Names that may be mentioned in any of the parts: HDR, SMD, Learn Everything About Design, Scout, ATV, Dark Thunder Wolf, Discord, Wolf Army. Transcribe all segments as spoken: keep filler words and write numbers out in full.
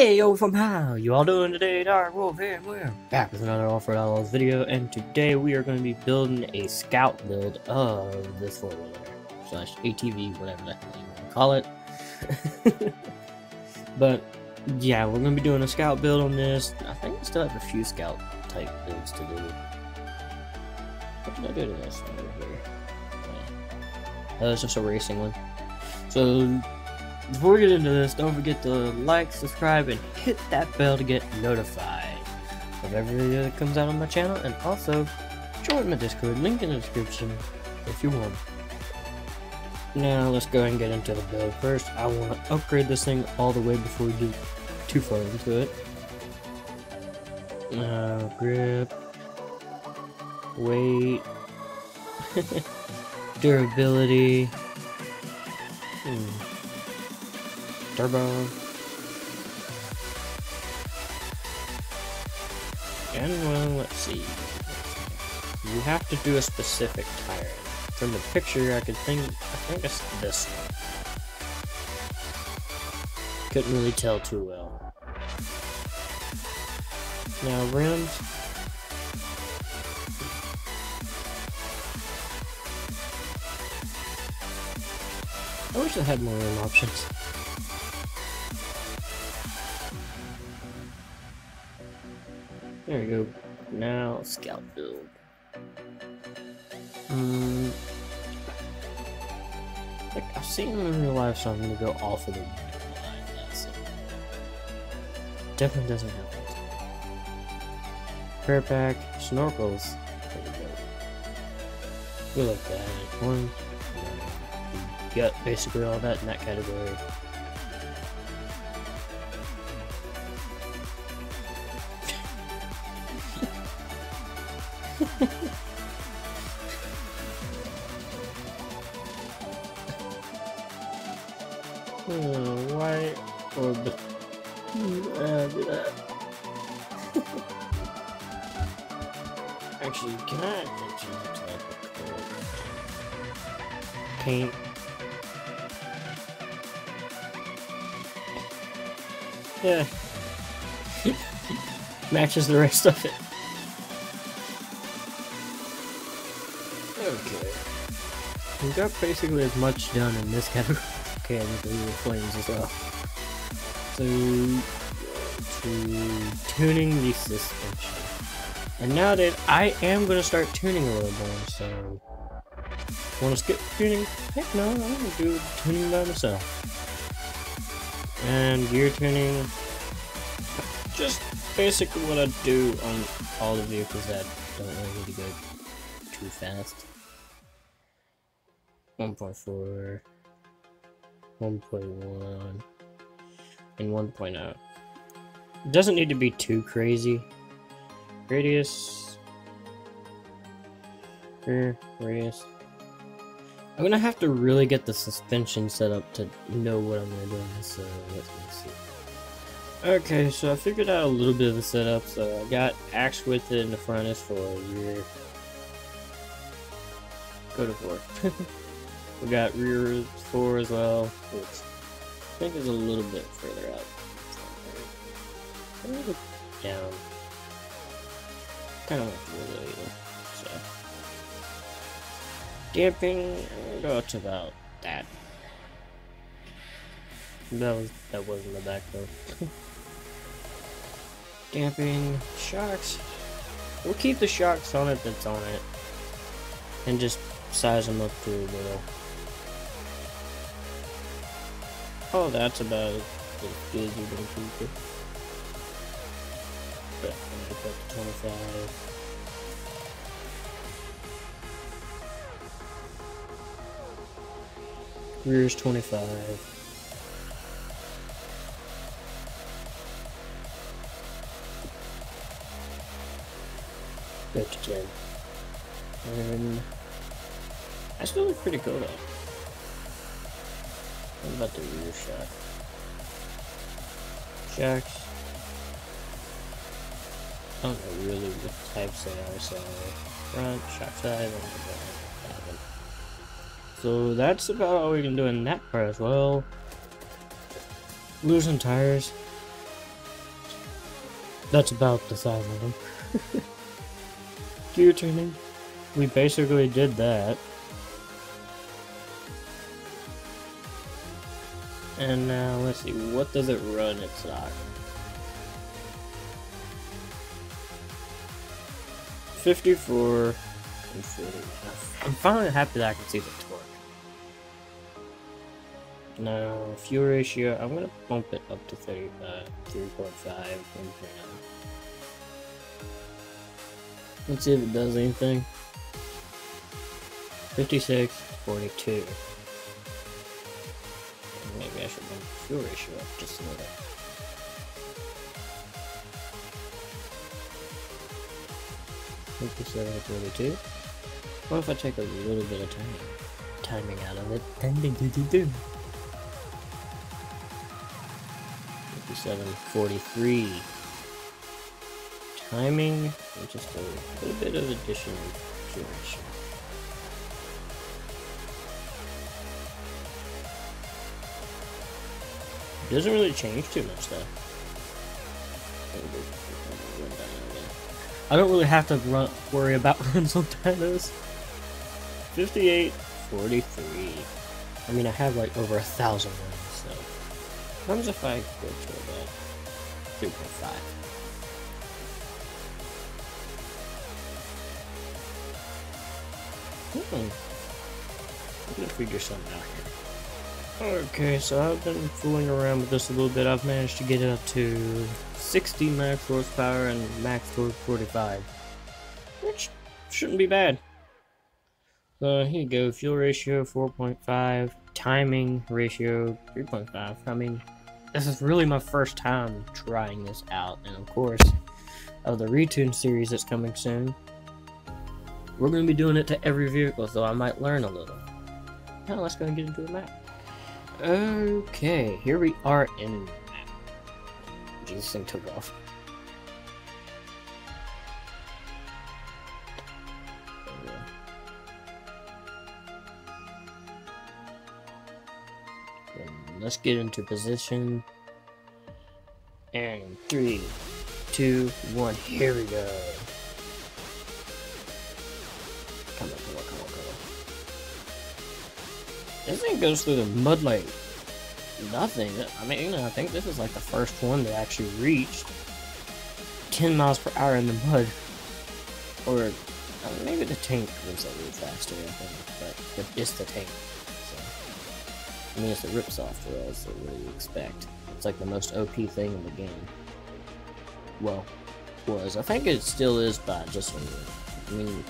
Hey yo fam, how you all doing today? Dark Wolf here, and we're back with another All for L L's video, and today we are going to be building a scout build of this four-wheeler slash A T V, whatever the hell you want to call it. But yeah, we're going to be doing a scout build on this. I think I still have a few scout type builds to do. What did I do to this one over here? Yeah. That was just a racing one. So before we get into this, don't forget to like, subscribe, and hit that bell to get notified of every video that comes out on my channel, and also join my Discord, link in the description if you want. Now let's go ahead and get into the build. First, I want to upgrade this thing all the way before we get too far into it. Uh, grip, weight, durability, hmm. turbo, and well, let's see, you have to do a specific tire. From the picture I could think, I think it's this one, couldn't really tell too well. Now rims, I wish I had more rim options. There we go. Now scout build. Um, like I've seen them in real life, so I'm gonna go off of the line. That's it. Definitely doesn't help. Prayer pack, snorkels. There we go. We like that one. You got basically all that in that category. Why or the actually, can I paint? Yeah, matches the rest of it. Okay, we got basically as much done in this category. Okay, I need to leave the flames as well. So, to tuning the suspension. And now that I am going to start tuning a little more, so want to skip tuning? Heck no, I'm going to do tuning by myself. And gear tuning, just basically what I do on all the vehicles that don't really need to go too fast. one point four, one point one, and one point oh. It doesn't need to be too crazy. Radius, rear, radius. I'm gonna have to really get the suspension set up to know what I'm gonna do, so let's see. Okay, so I figured out a little bit of the setup. So I got axe width in the front is for rear. Go to four. We got rear four as well, which I think is a little bit further up. A little down. I don't like to do that either. So damping, I go to about that. That was that wasn't the back though. Damping, shocks. We'll keep the shocks on it that's on it, and just size them up to a little. Oh, that's about as good as you can keep it. But I'm gonna get that to twenty-five. Rear's twenty-five. Go to ten. And I still look pretty cool though. What about the rear shock? Shocks. I don't know really what types they are, so front, shock side, and back. So that's about all we can do in that part as well. Losing tires. That's about the size of them. Gear training. We basically did that. And now, let's see, what does it run its stock? fifty-four and forty-five. I'm finally happy that I can see the torque. Now, fuel ratio, I'm going to bump it up to thirty-five, three point five. Let's see if it does anything. fifty-six, forty-two. Maybe I should bump the fuel ratio up just a little. fifty-seven, forty-two. What if I take a little bit of timing, timing out of it? Timing, do, do, do. fifty-seven forty-three. Timing, just a little bit of addition to duration. It doesn't really change too much though. I don't really have to run, worry about runs on dynos. fifty-eight forty-three. I mean, I have like over a thousand runs, so. How comes if I go to about three point five? Hmm. I'm gonna figure something out here. Okay, so I've been fooling around with this a little bit. I've managed to get it up to sixty max horsepower and max torque forty-five, which shouldn't be bad. So here you go. Fuel ratio four point five. Timing ratio three point five. I mean. This is really my first time trying this out, and of course, of the retune series that's coming soon, we're going to be doing it to every vehicle, so I might learn a little. Now let's go and get into the map. Okay, here we are in the map. Jesus, this thing took off. Let's get into position, and three, two, one, here we go. Come on, come on, come on, come on. This thing goes through the mud like nothing. I mean, you know, I think this is like the first one that actually reached ten miles per hour in the mud. Or uh, maybe the tank was a little faster, I think, but, but it's the tank. I mean, it's a rip-off for us, so what do you expect? It's like the most O P thing in the game. Well, was. I think it still is by just one win. I mean,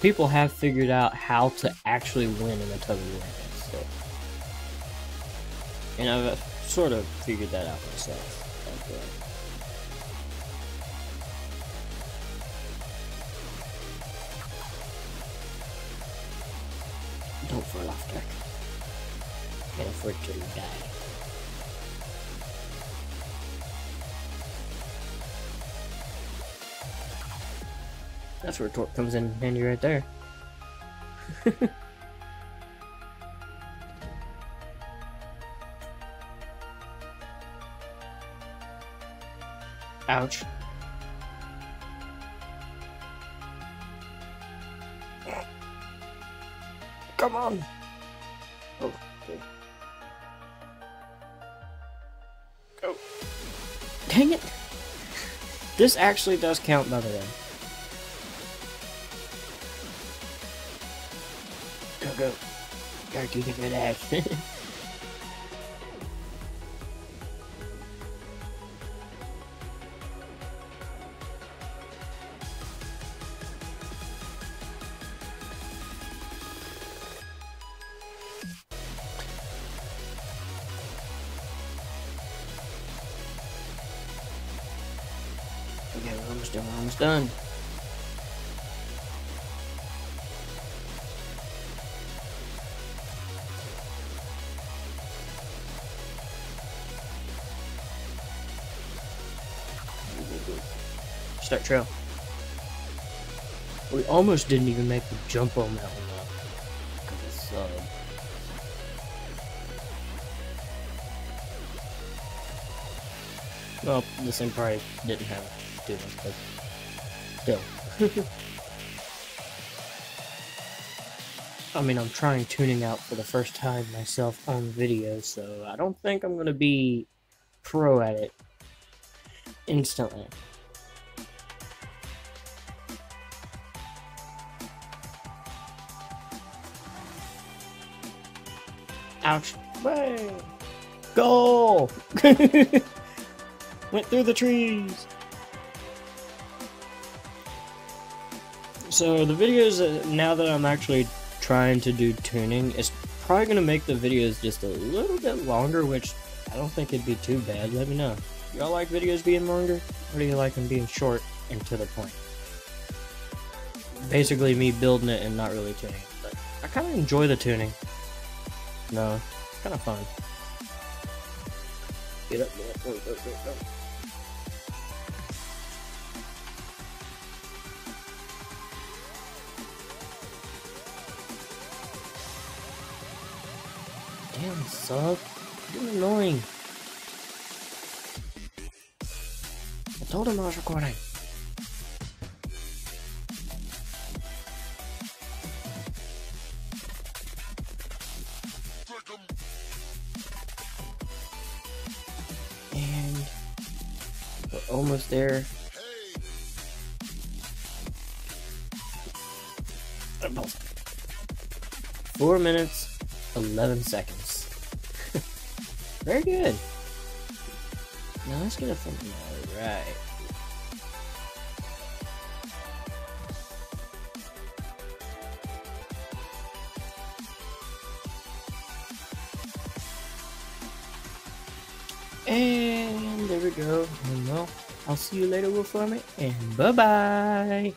people have figured out how to actually win in a tug of war, so. And I've sort of figured that out myself. Okay. Don't fall off track. Can't afford to die. That's where torque comes in handy right there. Ouch. Come on! Oh, okay. Go! Dang it! This actually does count, by the way. Go, go! Gotta do the good action. Okay, we're almost done, we're almost done. Start trail. We almost didn't even make the jump on that one up. Because it sucked. Well, the same party didn't have two, but still. I mean, I'm trying tuning out for the first time myself on video, so I don't think I'm gonna be pro at it instantly. Ouch. Way. Goal! Went through the trees! So the videos, now that I'm actually trying to do tuning, it's probably going to make the videos just a little bit longer, which I don't think it'd be too bad. Let me know. Y'all like videos being longer? Or do you like them being short and to the point? Basically me building it and not really tuning. But I kind of enjoy the tuning. No, it's kind of fun. Get up, get up, get up, get up, get up. Damn, sub. You're annoying. I told him I was recording. And we're almost there. Four minutes, eleven seconds. Very good. Now let's get a thumbnail. All right. And there we go. And well, I'll see you later, Wolf Army, and bye-bye.